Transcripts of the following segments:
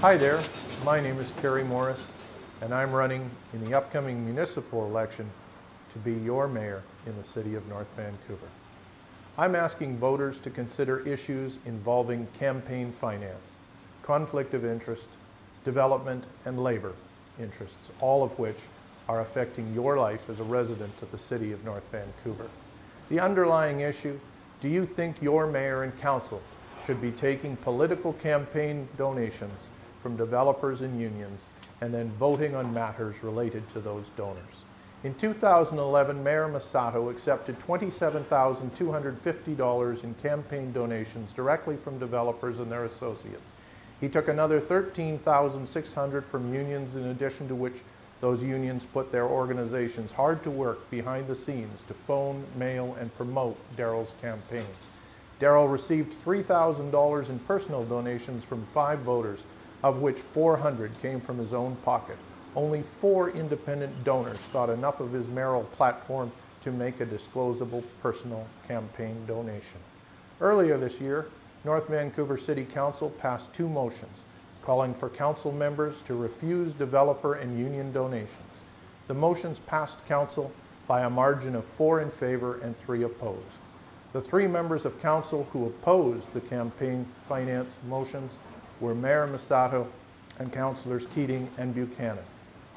Hi there, my name is Kerry Morris, and I'm running in the upcoming municipal election to be your mayor in the city of North Vancouver. I'm asking voters to consider issues involving campaign finance, conflict of interest, development, and labor interests, all of which are affecting your life as a resident of the city of North Vancouver. The underlying issue, do you think your mayor and council should be taking political campaign donations from developers and unions and then voting on matters related to those donors? In 2011, Mayor Mussatto accepted $27,250 in campaign donations directly from developers and their associates. He took another $13,600 from unions, in addition to which those unions put their organizations hard to work behind the scenes to phone, mail, and promote Darrell's campaign. Darrell received $3,000 in personal donations from 5 voters, of which 400 came from his own pocket. Only 4 independent donors thought enough of his mayoral platform to make a disclosable personal campaign donation. Earlier this year, North Vancouver City Council passed 2 motions calling for council members to refuse developer and union donations. The motions passed council by a margin of 4 in favor and 3 opposed. The 3 members of council who opposed the campaign finance motions were Mayor Mussatto and Councillors Keating and Buchanan.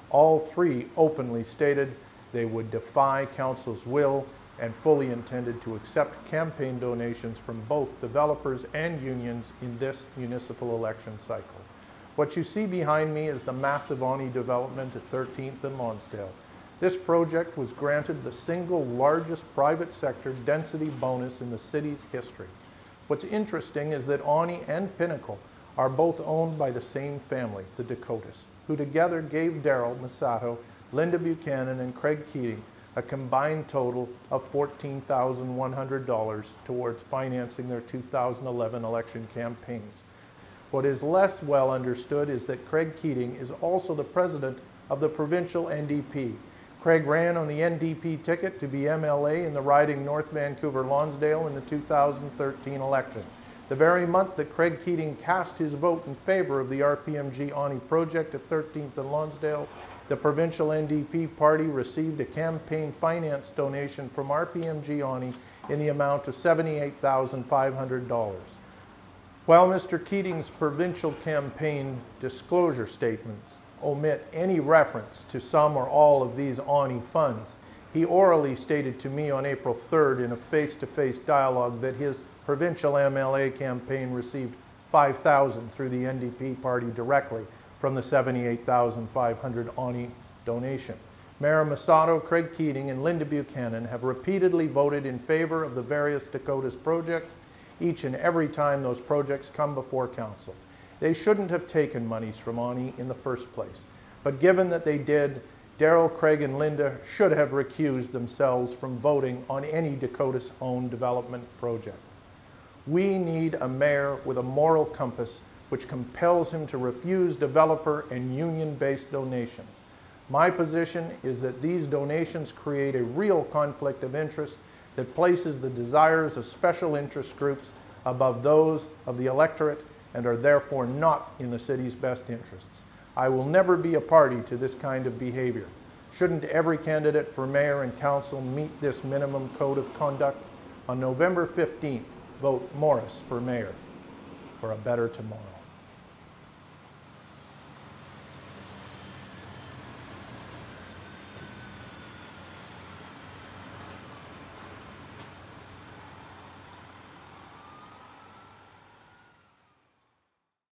All 3 openly stated they would defy council's will and fully intended to accept campaign donations from both developers and unions in this municipal election cycle. What you see behind me is the massive Onni development at 13th and Lonsdale. This project was granted the single largest private sector density bonus in the city's history. What's interesting is that Onni and Pinnacle are both owned by the same family, the Dakotas, who together gave Darrell Mussatto, Linda Buchanan, and Craig Keating a combined total of $14,100 towards financing their 2011 election campaigns. What is less well understood is that Craig Keating is also the president of the provincial NDP. Craig ran on the NDP ticket to be MLA in the riding North Vancouver-Lonsdale in the 2013 election. The very month that Craig Keating cast his vote in favor of the RPMG Onni project at 13th and Lonsdale, the provincial NDP party received a campaign finance donation from RPMG Onni in the amount of $78,500. While Mr. Keating's provincial campaign disclosure statements omit any reference to some or all of these Onni funds, he orally stated to me on April 3rd in a face-to-face dialogue that his provincial MLA campaign received $5,000 through the NDP party directly from the $78,500 Onni donation. Mayor Mussatto, Craig Keating, and Linda Buchanan have repeatedly voted in favor of the various Dakotas projects each and every time those projects come before council. They shouldn't have taken monies from Onni in the first place, but given that they did, Darrell, Craig, and Linda should have recused themselves from voting on any Dakotas-owned development project. We need a mayor with a moral compass which compels him to refuse developer and union-based donations. My position is that these donations create a real conflict of interest that places the desires of special interest groups above those of the electorate and are therefore not in the city's best interests. I will never be a party to this kind of behavior. Shouldn't every candidate for mayor and council meet this minimum code of conduct? On November 15th, vote Morris for mayor for a better tomorrow.